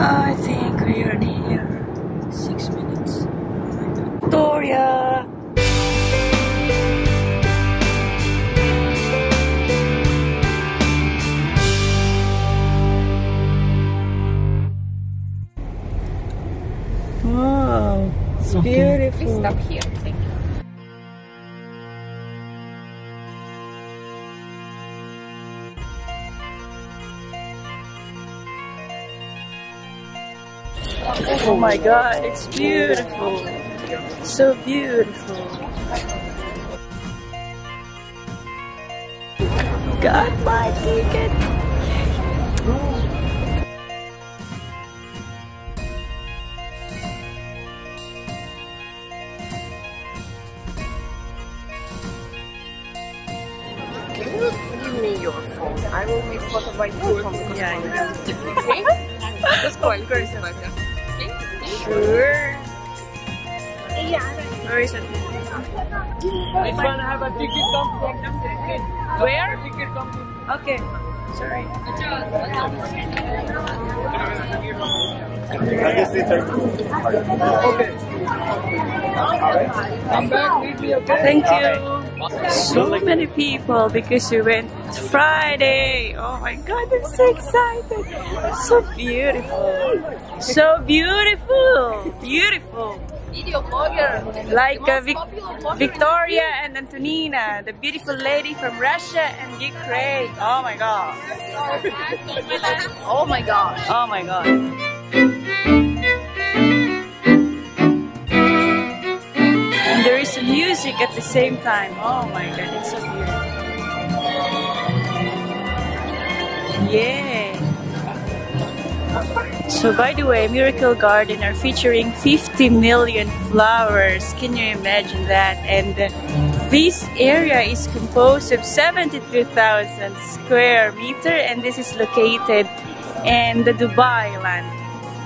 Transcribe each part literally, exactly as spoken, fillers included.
I think we are here. Six minutes. Victoria! Wow, it's so beautiful. Please stop here. Thank you. Oh my god, it's beautiful. So beautiful. Got my ticket. Can you give me your phone? I will make photo by your phone. Yeah, yeah. Okay? Just call. Sure. Yeah. Where is it? It's gonna have a ticket come from Amsterdam. Where? Ticket come from. Okay. Sorry. I just sit there. Okay. Alright. I'm back with you. Okay. Thank you. So many people because you went Friday. Oh my god, I'm so excited. So beautiful. So beautiful. Beautiful. Video blogger. Like uh, Vic Victoria and Antonina, the beautiful lady from Russia and Ukraine. Oh my god. Oh my god. Oh my god. And there is music at the same time. Oh my god, it's so beautiful. Yeah. So by the way, Miracle Garden are featuring fifty million flowers. Can you imagine that? And uh, this area is composed of seventy-two thousand square meter, and this is located in the Dubai land.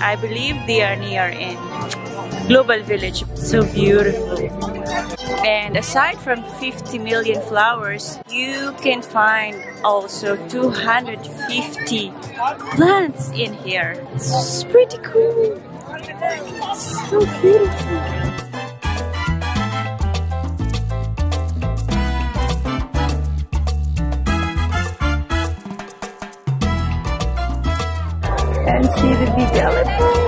I believe they are near in Global Village. So beautiful. And aside from fifty million flowers, you can find also two hundred fifty plants in here. It's pretty cool. It's so beautiful. And see the big elephant.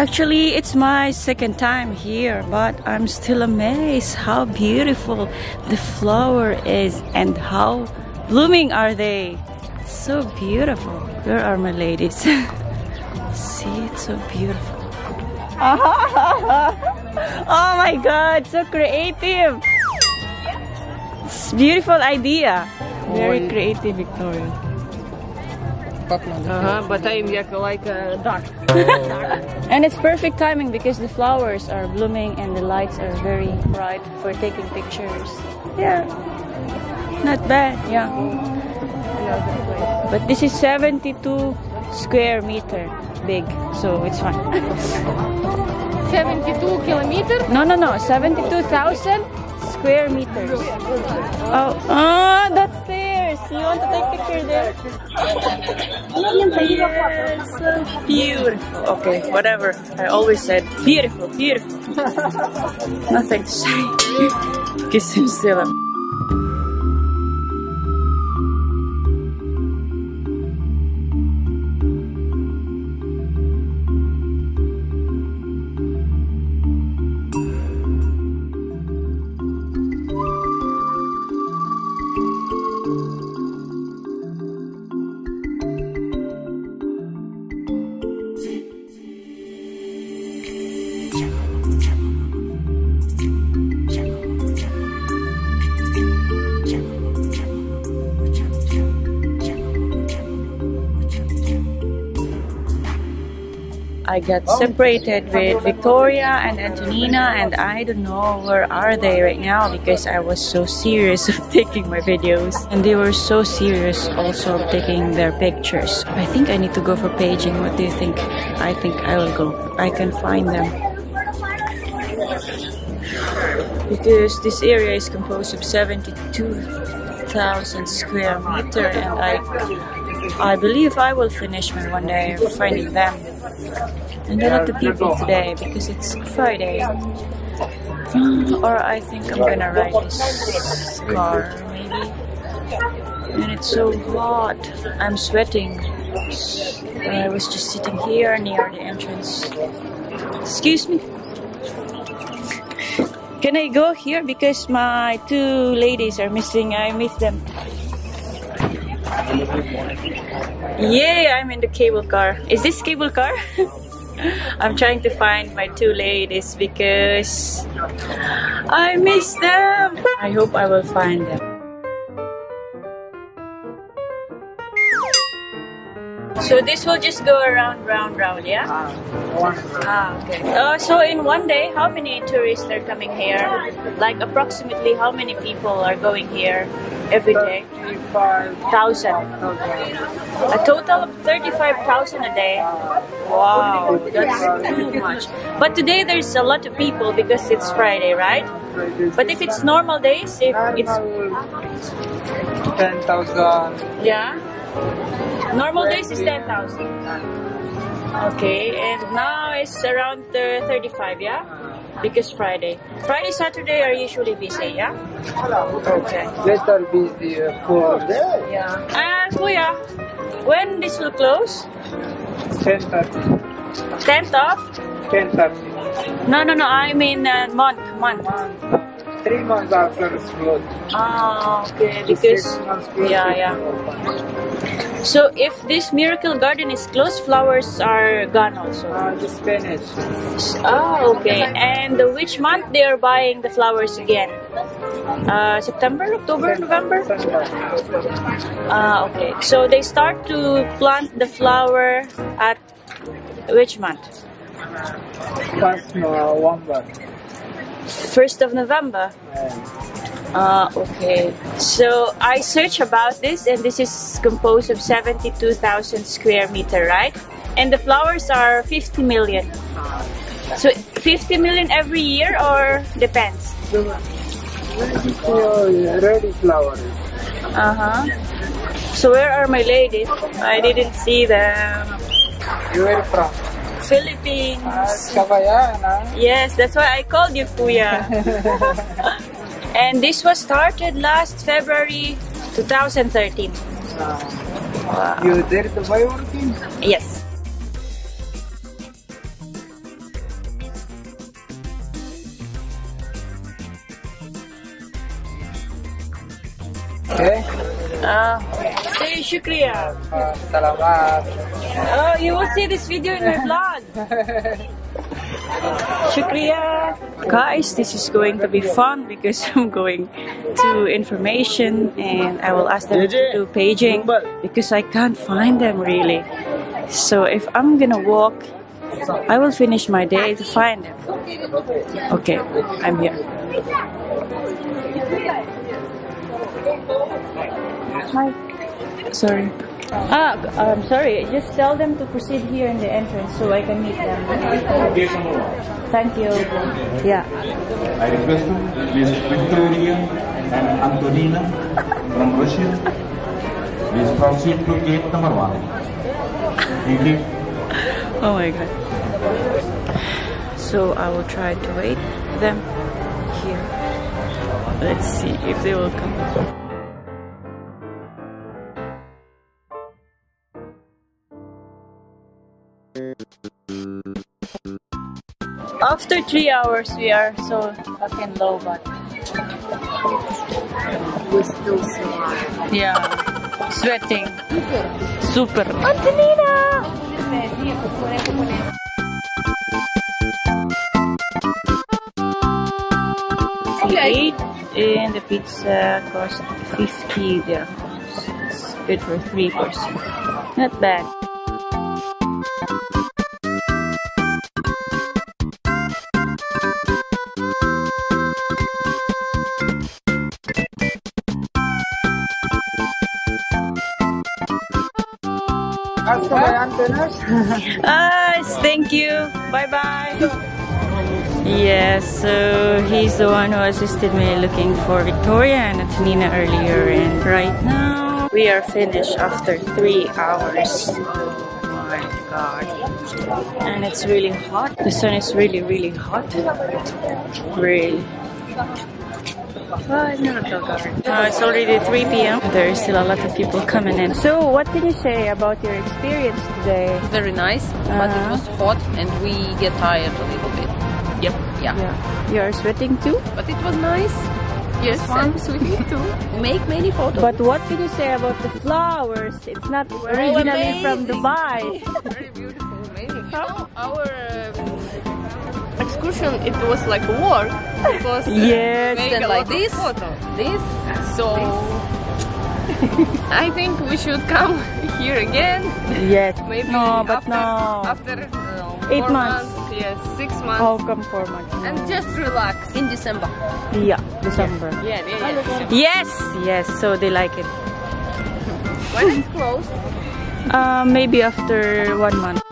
Actually, it's my second time here, but I'm still amazed how beautiful the flower is and how blooming are they. So beautiful. Where are my ladies? See, it's so beautiful. Oh my god, so creative. It's a beautiful idea. Very creative, Victoria. Uh-huh, but I'm like uh, dark. And it's perfect timing because the flowers are blooming and the lights are very bright for taking pictures. Yeah, not bad. Yeah. But this is seventy-two square meter big, so it's fine. seventy-two kilometers? No, no, no. seventy-two thousand square meters. Oh, oh, that's it. You want to take a picture there? Yeah, it's so beautiful. Okay, whatever. I always said beautiful, beautiful. Nothing to say. Because I'm still up. Jump, jump, jump, jump. I got separated with Victoria and Antonina, and I don't know where are they right now because I was so serious of taking my videos and they were so serious also of taking their pictures. I think I need to go for paging. What do you think? I think I will go. I can find them. Because this area is composed of seventy-two thousand square meter, and I, I believe I will finish my one day finding them. And there are the people today because it's Friday, or I think I'm gonna ride this car maybe. And it's so hot. I'm sweating. I was just sitting here near the entrance. Excuse me. Can I go here? Because my two ladies are missing. I miss them. Yay, I'm in the cable car. Is this cable car? I'm trying to find my two ladies because I miss them. I hope I will find them. So this will just go around, round, round, yeah? Ah, okay. Uh, so in one day, how many tourists are coming here? Like approximately how many people are going here every day? thirty-five thousand. A total of thirty-five thousand a day? Wow, that's too much. But today there's a lot of people because it's Friday, right? But if it's normal days, if it's... ten thousand. Yeah? Normal days is ten thousand. Okay, and now it's around uh, thirty-five, yeah? Because Friday. Friday, Saturday are usually busy, yeah? Okay. Let's start busy for there. Yeah. And Kuya, when this will close? ten thirty. tenth of? ten thirty. No, no, no, I mean uh, month, month. month. Three months after it's closed. Ah, okay, because... Yeah, yeah. So if this Miracle Garden is closed, flowers are gone also? Uh, just finished. Oh, okay. And which month they are buying the flowers again? Uh, September, October, November? Ah, uh, okay. So they start to plant the flower at which month? First November. first of November. Uh, okay. So I searched about this, and this is composed of seventy-two thousand square meter, right? And the flowers are fifty million. So fifty million every year, or depends? Ready flowers. Uh huh. So where are my ladies? I didn't see them. Where from? Philippines. Yes, that's why I called you Kuya. And this was started last February two thousand thirteen. Wow. You there to buy working? Yes. Okay. Uh, Hey, Shukriya. Uh, salamat. Oh, you will see this video in my vlog. Shukriya. Guys, this is going to be fun because I'm going to information and I will ask them to do paging because I can't find them really. So if I'm gonna walk, I will finish my day to find them. Okay, I'm here. Hi. Sorry. Ah, I'm sorry. Just tell them to proceed here in the entrance so I can meet them. Thank you. Yeah. I request Miss Victoria and Antonina from Russia. Please proceed to gate number one. Oh my God. So I will try to wait for them here. Let's see if they will come. After three hours, we are so fucking low, but we're still so hot. Yeah, sweating. Super. Antonina! Eight and the pizza cost fifty dirhams. It's good for three persons. Not bad. Ah, thank you. Bye bye. Yes, so he's the one who assisted me looking for Victoria and Antonina earlier, and right now we are finished after three hours. Oh my god. And it's really hot. The sun is really, really hot. Really. Uh, it's already three P M There is still a lot of people coming in. So what can you say about your experience today? Very nice, but uh, it was hot and we get tired a little bit. Yep. Yeah. yeah. You are sweating too? But it was nice. Yes, I'm sweating too. Make many photos. But what can you say about the flowers? It's not originally from Dubai. Very beautiful, amazing. You know, our... Uh, excursion, it was like war because uh, yes, and like this, this, so this. I think we should come here again. Yes, maybe no, but after, no. after uh, eight months. months, yes, six months. I'll come four months and just relax in December. Yeah, December. Yeah, yeah, yeah, yeah. Yes, yes. So they like it. When it's closed? Uh, maybe after one month.